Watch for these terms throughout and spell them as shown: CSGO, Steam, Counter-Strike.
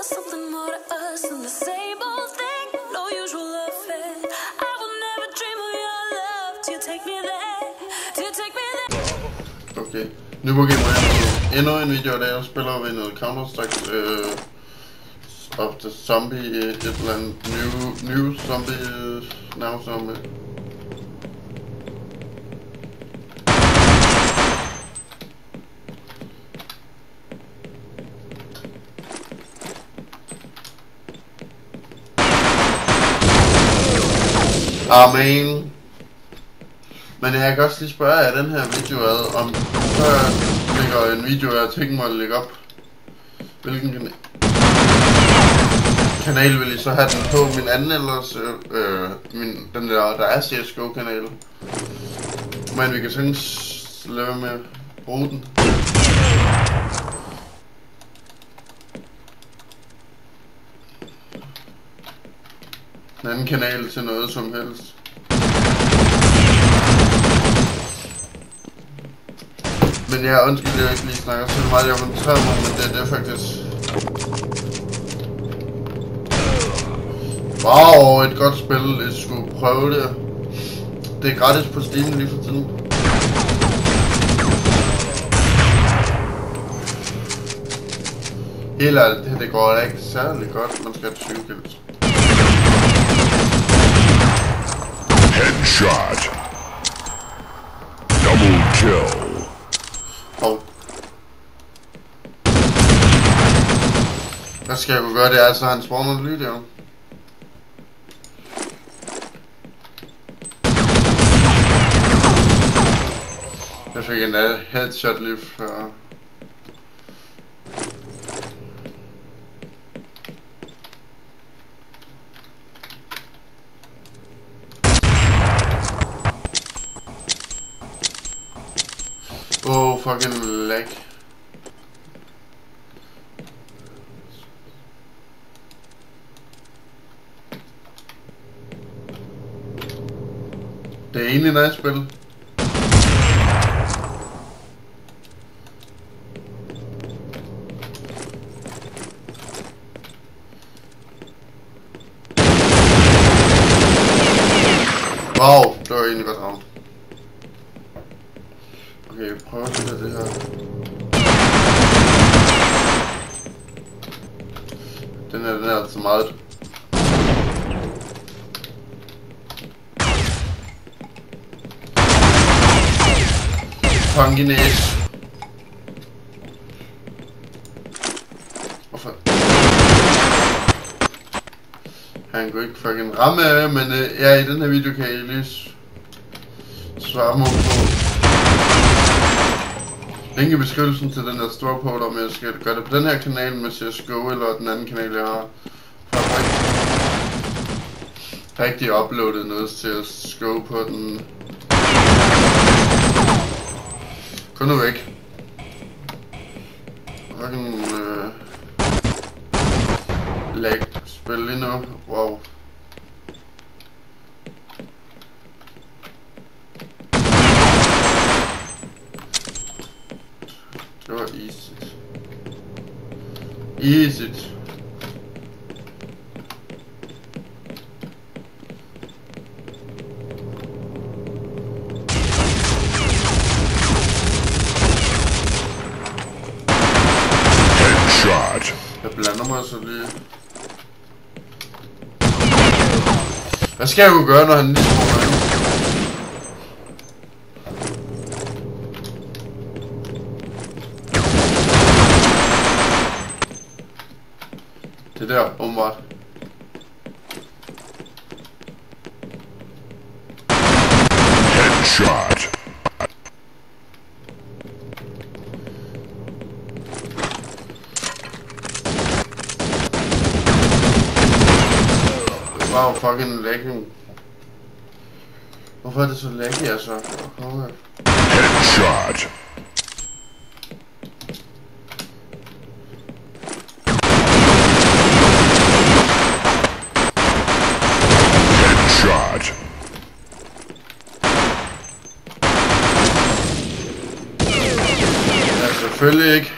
Okay, nu går vi med endnu en video, der spiller vi noget Counter-Strike of the zombie, et eller andet new zombie now zombie. Amen. Men jeg kan også lige spørge jer den her video ad, om så ligger en video jeg tænker mig at lægge op. Hvilken kanal vil I så have den på? Min anden ellers, den der er CSGO kanal. Men vi kan synes lave med at bruge den. En anden kanal til noget som helst. Men jeg undskyld, jeg ikke lige snakker så meget, jeg koncentrerer mig, men det er faktisk... Wow, et godt spil, jeg skulle prøve det. Det er gratis på Steam lige for tiden. Helt ærligt, det her det går da ikke særlig godt, man skal have 20 kills. Headshot. Double kill. Hov. Hvad skal jeg kunne gøre, det er så han spawner lyd jo. Jeg fik en headshot lige før. Oh, fucking lag. Det er egentlig nice spil. Wow, det var egentlig godt ramt. Okay, prøv at se det her. Den er altså meget. Fucking ass. Hvorfor? Han kunne ikke fucking ramme, men ja, i den her video kan I lige svare mig på. Link i beskrivelsen til den der store post, om jeg skal gøre det på den her kanal med CSGO eller den anden kanal, jeg har. For jeg har rigtig uploadet noget CSGO på den. Gå nu væk. Fucking lag spil lige nu. Wow. Det var easy. Headshot. Jeg blander mig så lige. Hvad skal jeg jo gøre, når han lige smutter? Det der, åbenbart. Headshot. Wow, fucking lagging. Hvorfor er det så lagging, altså? Okay. Headshot. Selvfølgelig ikke.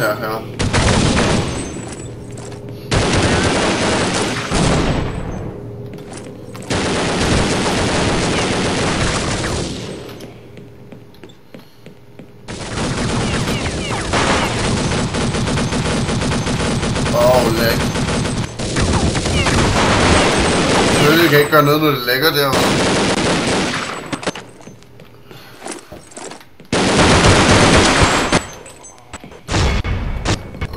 Haha. Åh, lækker. Selvfølgelig kan ikke gøre noget, når det lækker derovre.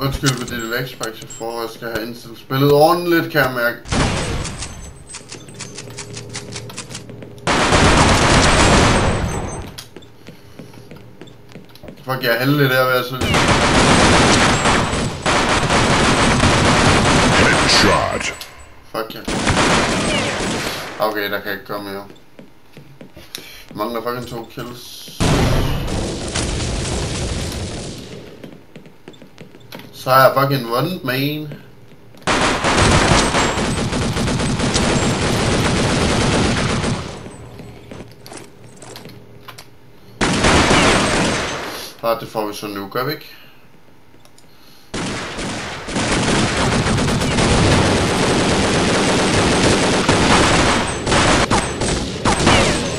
Undskyld, fordi det lagspræk til forår, jeg skal have indstillet spillet ordentligt, kan jeg mærke. Fuck, jeg er heldig der ved at så lige. Fuck ja. Okay, der kan jeg ikke komme mere. Mangler fucking 2 kills. So I fucking wouldn't mean. Hard to follow some new graphic.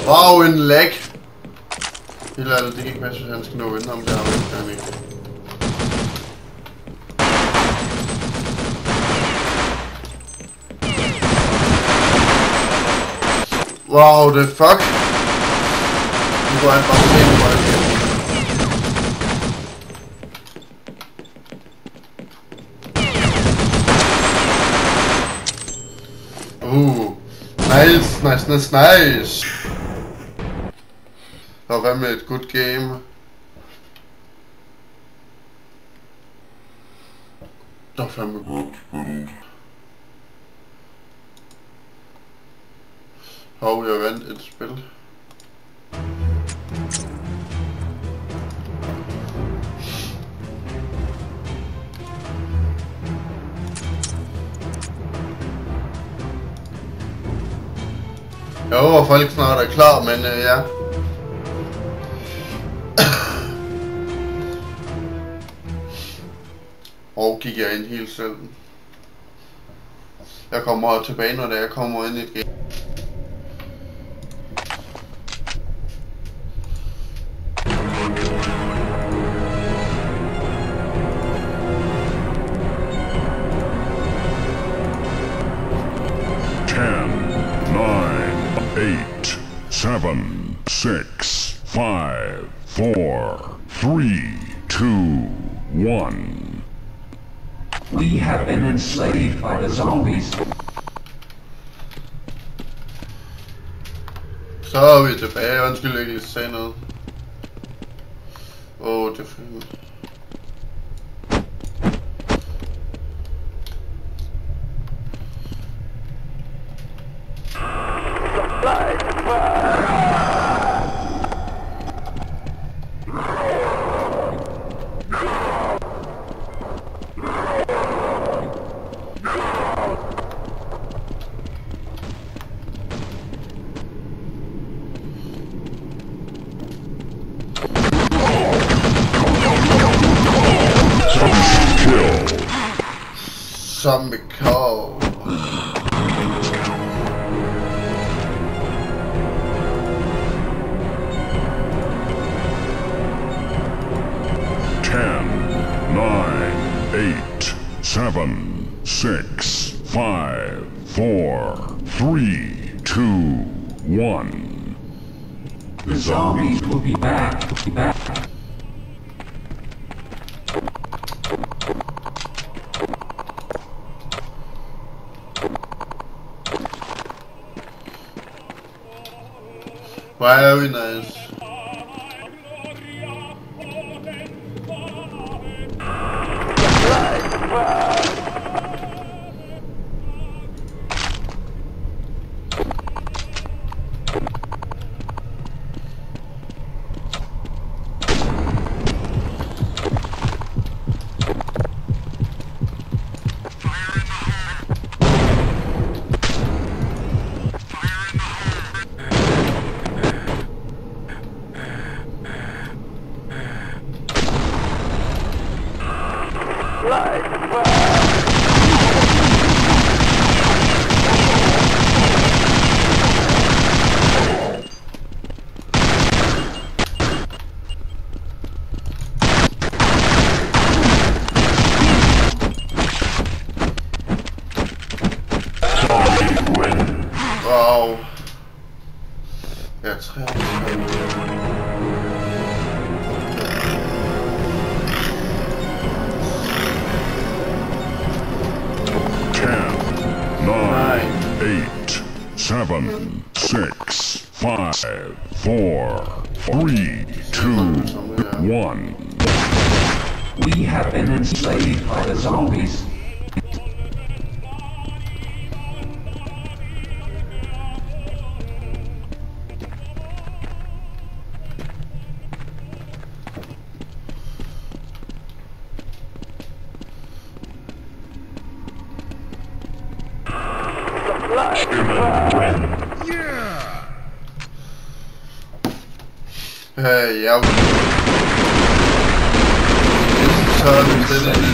Wow, en lag. Helt ærligt, det gik med, så han skal nå at vinde ham derovre, kan han ikke. Wow, the fuck? You go and bust in right here. Ooh, nice, nice, nice, nice. Have I made a good game? Have I made a good game? Og jeg vandt et spil. Jeg håber folk snart er klar, men ja. Og gik jeg ind helt selv. Jeg kommer tilbage, når jeg kommer ind i et game. We have been enslaved by the zombies. Så er vi tilbage. Undskyld, jeg ikke sagde noget. Åh, det er fint. Zombie call. (10, 9, 8, 7, 6, 5, 4, 3, 2, 1). The zombies will be back. Very nice. No. That's happening. Seven, six, five, four, three, two, one. We have been enslaved by the zombies. Hey, ja, the zombies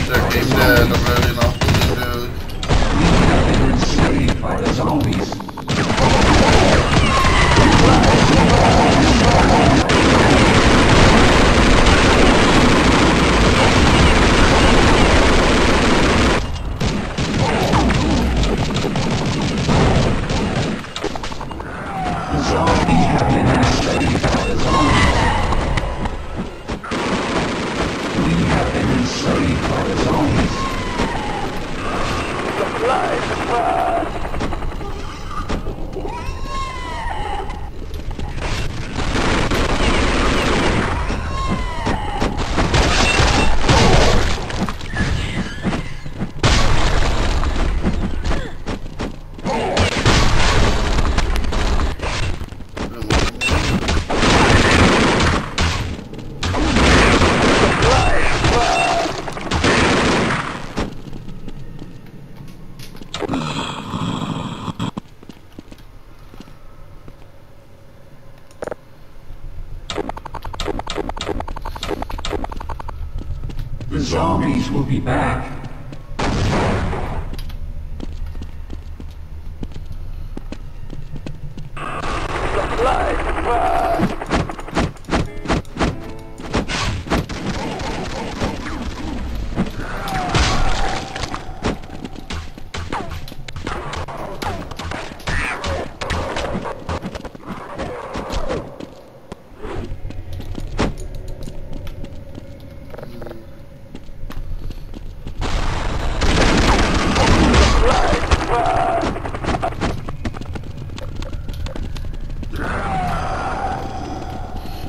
will be back.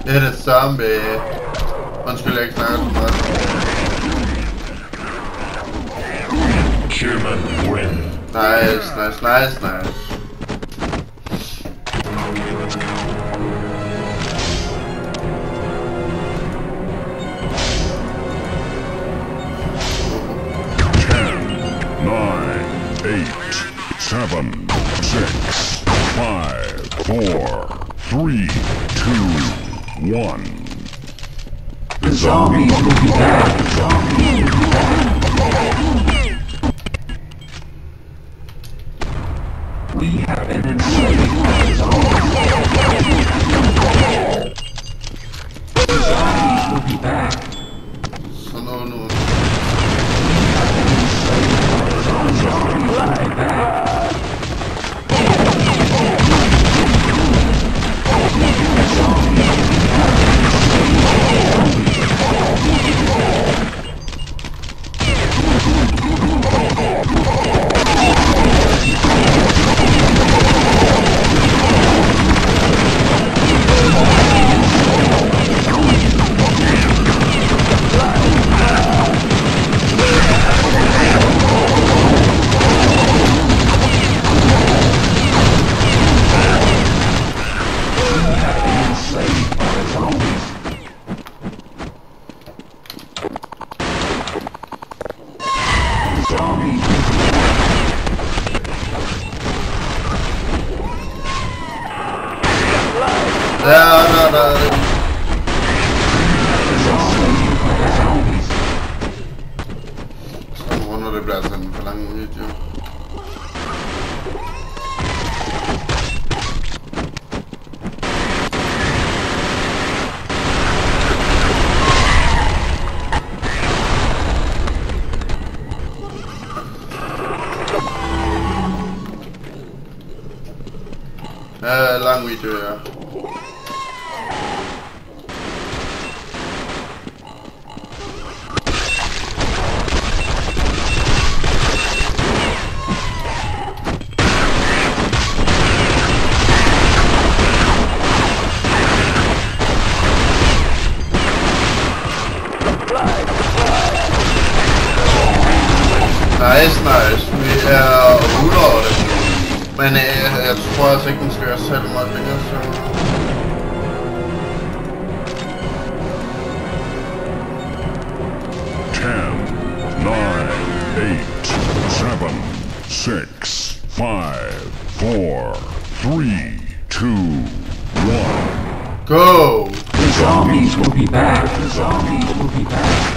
Det er det samme. Undskyld, jeg ikke snakker så meget. Nice, nice, nice, nice. The zombies will be back. We have been enslaved by the zombies. The zombies will be back. We have been enslaved by the zombies. The zombies will be back. Lang way to, yeah. Nice, nice. Vi er ude over det. Men jeg tror altså ikke, den skal være selv meget længere, så... Go! The zombies will be back. The zombies will be back.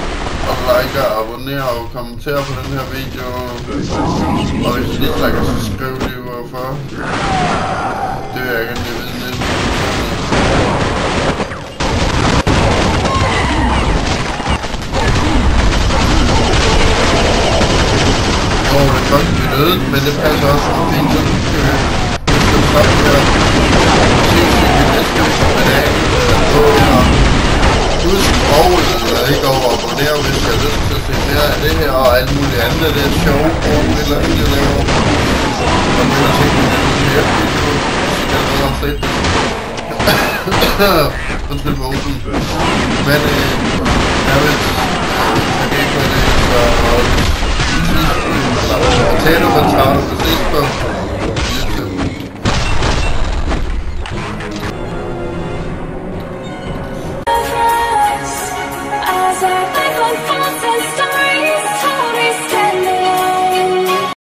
Og like og abonner og kommenter på den her video. Og hvis I ikke liker, så skriv lige hvorfor. Det vil jeg gerne vide lidt. Det kan godt blive nødt, men det passer også på fint, så vi skal stoppe her. Husk og ikke over at abonnere, hvis jeg har lyst til at se mere af det her og alt muligt andet. Det er sjovt, eller andet laver. Og nu har tænkt mig, at jeg har lyst til at se om slet. Undskyld for åben. Men jeg vil ikke på det, så... Potato, potato, potato.